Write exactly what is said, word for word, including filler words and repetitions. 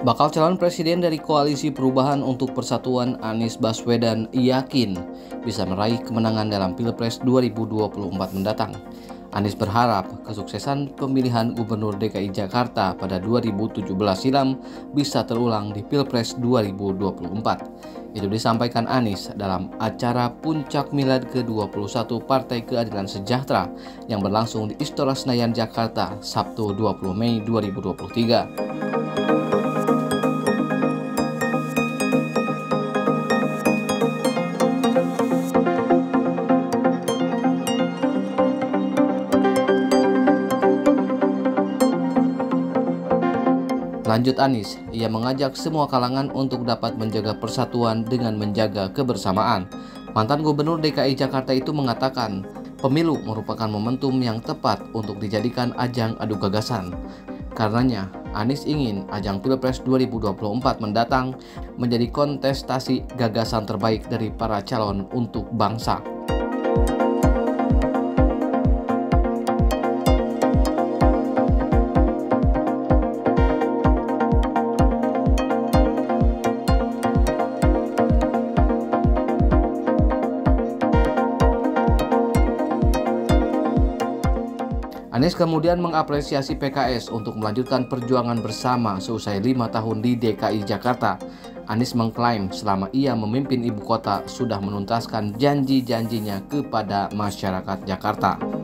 Bakal calon presiden dari Koalisi Perubahan untuk Persatuan Anies Baswedan yakin bisa meraih kemenangan dalam Pilpres dua ribu dua puluh empat mendatang. Anies berharap kesuksesan pemilihan Gubernur D K I Jakarta pada dua ribu tujuh belas silam bisa terulang di Pilpres dua ribu dua puluh empat. Itu disampaikan Anies dalam acara Puncak Milad ke dua puluh satu Partai Keadilan Sejahtera yang berlangsung di Istora Senayan, Jakarta, Sabtu dua puluh Mei dua ribu dua puluh tiga. Lanjut Anies, ia mengajak semua kalangan untuk dapat menjaga persatuan dengan menjaga kebersamaan. Mantan Gubernur D K I Jakarta itu mengatakan, pemilu merupakan momentum yang tepat untuk dijadikan ajang adu gagasan. Karenanya, Anies ingin ajang Pilpres dua ribu dua puluh empat mendatang menjadi kontestasi gagasan terbaik dari para calon untuk bangsa. Anies kemudian mengapresiasi P K S untuk melanjutkan perjuangan bersama seusai lima tahun di D K I Jakarta. Anies mengklaim selama ia memimpin ibu kota sudah menuntaskan janji-janjinya kepada masyarakat Jakarta.